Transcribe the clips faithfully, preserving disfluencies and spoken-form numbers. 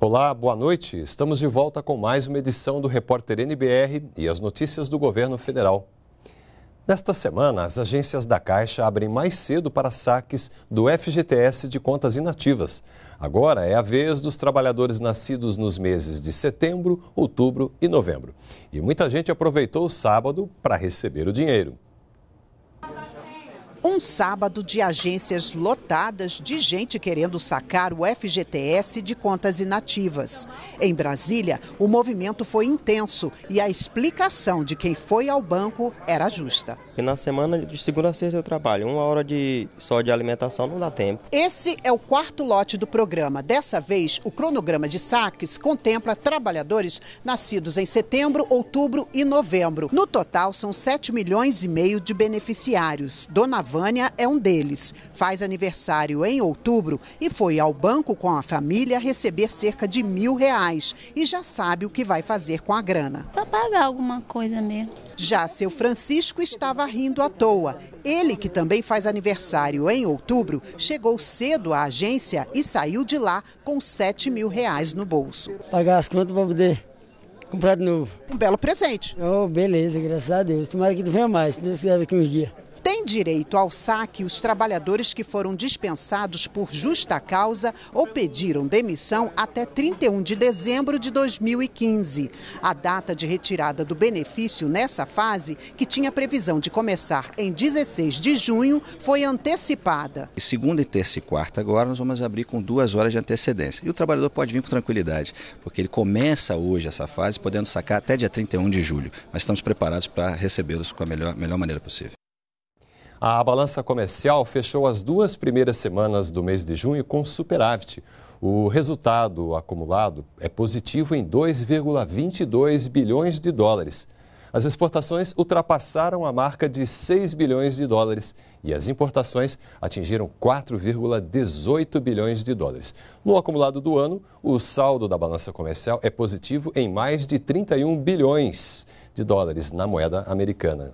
Olá, boa noite. Estamos de volta com mais uma edição do Repórter N B R e as notícias do governo federal. Nesta semana, as agências da Caixa abrem mais cedo para saques do F G T S de contas inativas. Agora é a vez dos trabalhadores nascidos nos meses de setembro, outubro e novembro. E muita gente aproveitou o sábado para receber o dinheiro. Um sábado de agências lotadas de gente querendo sacar o F G T S de contas inativas. Em Brasília, o movimento foi intenso e a explicação de quem foi ao banco era justa. E na semana de segunda a sexta eu trabalho, uma hora de, só de alimentação não dá tempo. Esse é o quarto lote do programa. Dessa vez, o cronograma de saques contempla trabalhadores nascidos em setembro, outubro e novembro. No total, são sete milhões e meio de beneficiários. Dona Vânia é um deles, faz aniversário em outubro e foi ao banco com a família receber cerca de mil reais e já sabe o que vai fazer com a grana. Para pagar alguma coisa mesmo. Já seu Francisco estava rindo à toa. Ele, que também faz aniversário em outubro, chegou cedo à agência e saiu de lá com sete mil reais no bolso. Pagar as contas para poder comprar de novo. Um belo presente. Oh, beleza, graças a Deus. Tomara que não venha mais, se Deus quiser daqui uns dias. Tem direito ao saque os trabalhadores que foram dispensados por justa causa ou pediram demissão até trinta e um de dezembro de dois mil e quinze. A data de retirada do benefício nessa fase, que tinha previsão de começar em dezesseis de junho, foi antecipada. Segunda, terça e quarta agora nós vamos abrir com duas horas de antecedência. E o trabalhador pode vir com tranquilidade, porque ele começa hoje essa fase podendo sacar até dia trinta e um de julho. Mas estamos preparados para recebê-los com a melhor, melhor maneira possível. A balança comercial fechou as duas primeiras semanas do mês de junho com superávit. O resultado acumulado é positivo em dois vírgula vinte e dois bilhões de dólares. As exportações ultrapassaram a marca de seis bilhões de dólares e as importações atingiram quatro vírgula dezoito bilhões de dólares. No acumulado do ano, o saldo da balança comercial é positivo em mais de trinta e um bilhões de dólares na moeda americana,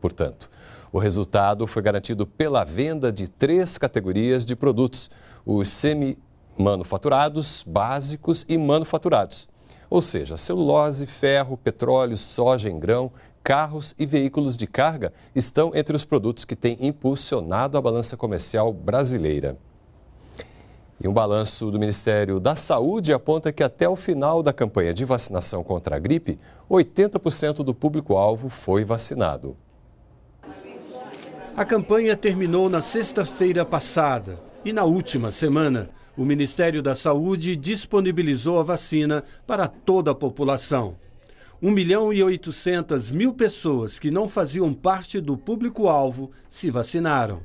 portanto. O resultado foi garantido pela venda de três categorias de produtos: os semi-manufaturados, básicos e manufaturados, ou seja, celulose, ferro, petróleo, soja em grão, carros e veículos de carga estão entre os produtos que têm impulsionado a balança comercial brasileira. E um balanço do Ministério da Saúde aponta que até o final da campanha de vacinação contra a gripe, oitenta por cento do público-alvo foi vacinado. A campanha terminou na sexta-feira passada e na última semana, o Ministério da Saúde disponibilizou a vacina para toda a população. um milhão e oitocentas mil pessoas que não faziam parte do público-alvo se vacinaram.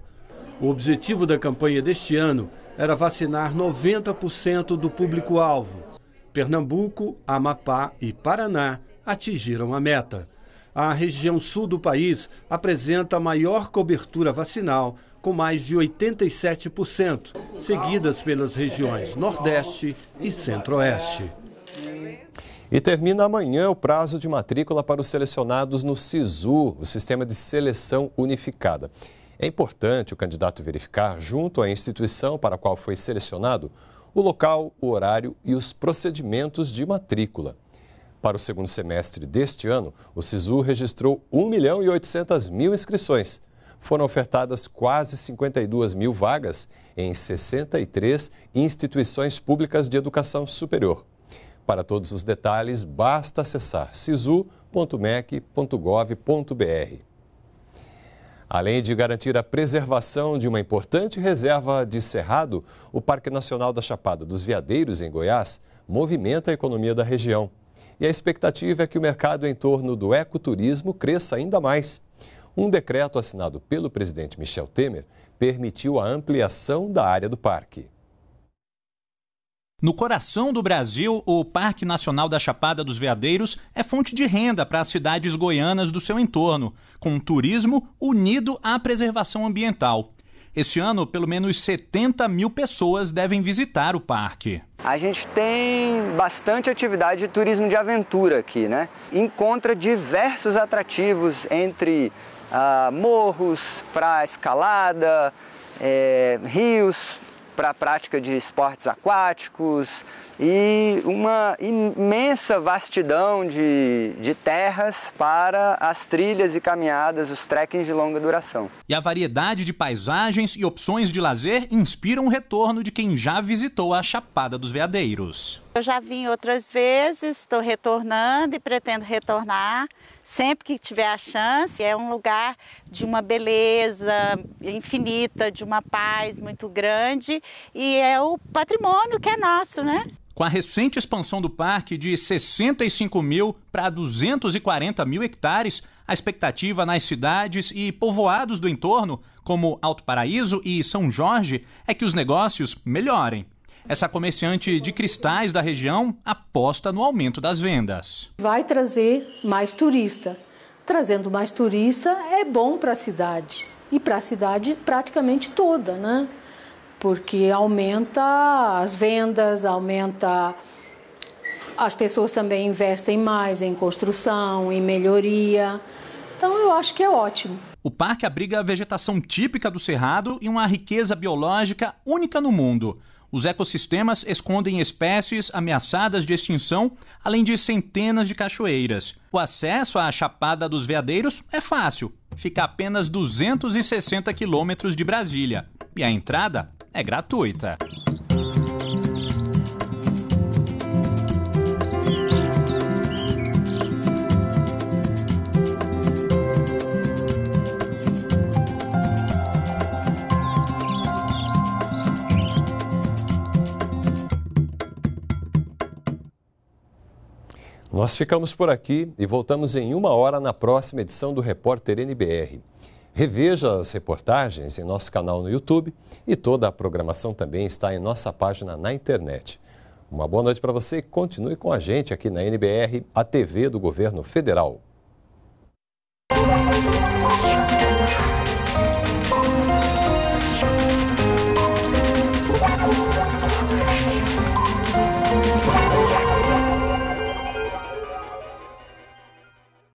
O objetivo da campanha deste ano era vacinar noventa por cento do público-alvo. Pernambuco, Amapá e Paraná atingiram a meta. A região sul do país apresenta a maior cobertura vacinal, com mais de oitenta e sete por cento, seguidas pelas regiões Nordeste e Centro-Oeste. E termina amanhã o prazo de matrícula para os selecionados no SISU, o Sistema de Seleção Unificada. É importante o candidato verificar, junto à instituição para a qual foi selecionado, o local, o horário e os procedimentos de matrícula. Para o segundo semestre deste ano, o SISU registrou um milhão e oitocentas mil inscrições. Foram ofertadas quase cinquenta e duas mil vagas em sessenta e três instituições públicas de educação superior. Para todos os detalhes, basta acessar sisu ponto mec ponto gov ponto br. Além de garantir a preservação de uma importante reserva de cerrado, o Parque Nacional da Chapada dos Veadeiros, em Goiás, movimenta a economia da região. E a expectativa é que o mercado em torno do ecoturismo cresça ainda mais. Um decreto assinado pelo presidente Michel Temer permitiu a ampliação da área do parque. No coração do Brasil, o Parque Nacional da Chapada dos Veadeiros é fonte de renda para as cidades goianas do seu entorno, com um turismo unido à preservação ambiental. Esse ano, pelo menos setenta mil pessoas devem visitar o parque. A gente tem bastante atividade de turismo de aventura aqui, né? Encontra diversos atrativos entre ah, morros, para escalada, é, rios, para a prática de esportes aquáticos e uma imensa vastidão de, de terras para as trilhas e caminhadas, os trekkings de longa duração. E a variedade de paisagens e opções de lazer inspiram o retorno de quem já visitou a Chapada dos Veadeiros. Eu já vim outras vezes, estou retornando e pretendo retornar. Sempre que tiver a chance, é um lugar de uma beleza infinita, de uma paz muito grande e é o patrimônio que é nosso, né? Com a recente expansão do parque de sessenta e cinco mil para duzentos e quarenta mil hectares, a expectativa nas cidades e povoados do entorno, como Alto Paraíso e São Jorge, é que os negócios melhorem. Essa comerciante de cristais da região aposta no aumento das vendas. Vai trazer mais turista. Trazendo mais turista é bom para a cidade. E para a cidade praticamente toda, né? Porque aumenta as vendas, aumenta... As pessoas também investem mais em construção, em melhoria. Então eu acho que é ótimo. O parque abriga a vegetação típica do Cerrado e uma riqueza biológica única no mundo. Os ecossistemas escondem espécies ameaçadas de extinção, além de centenas de cachoeiras. O acesso à Chapada dos Veadeiros é fácil. Fica a apenas duzentos e sessenta quilômetros de Brasília. E a entrada é gratuita. Nós ficamos por aqui e voltamos em uma hora na próxima edição do Repórter N B R. Reveja as reportagens em nosso canal no YouTube e toda a programação também está em nossa página na internet. Uma boa noite para você e continue com a gente aqui na N B R, a T V do Governo Federal.